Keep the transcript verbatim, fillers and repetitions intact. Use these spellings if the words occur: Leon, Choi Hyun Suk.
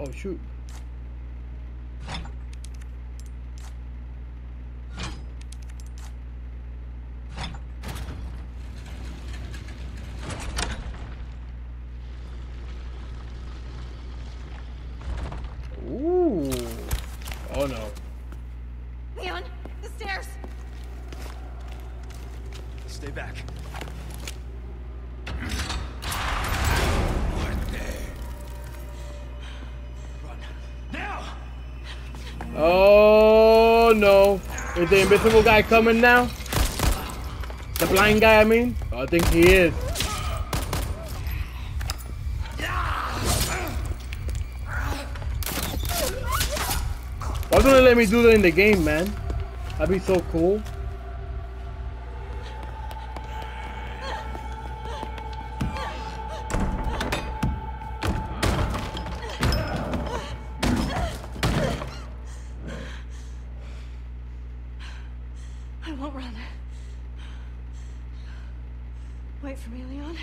Oh shoot. Ooh. Oh no. Leon, the stairs. Stay back. Oh no, is the invisible guy coming now? The blind guy, I mean? Oh, I think he is. Why don't they let me do that in the game, man? That'd be so cool. I won't run. Wait for me, Leon.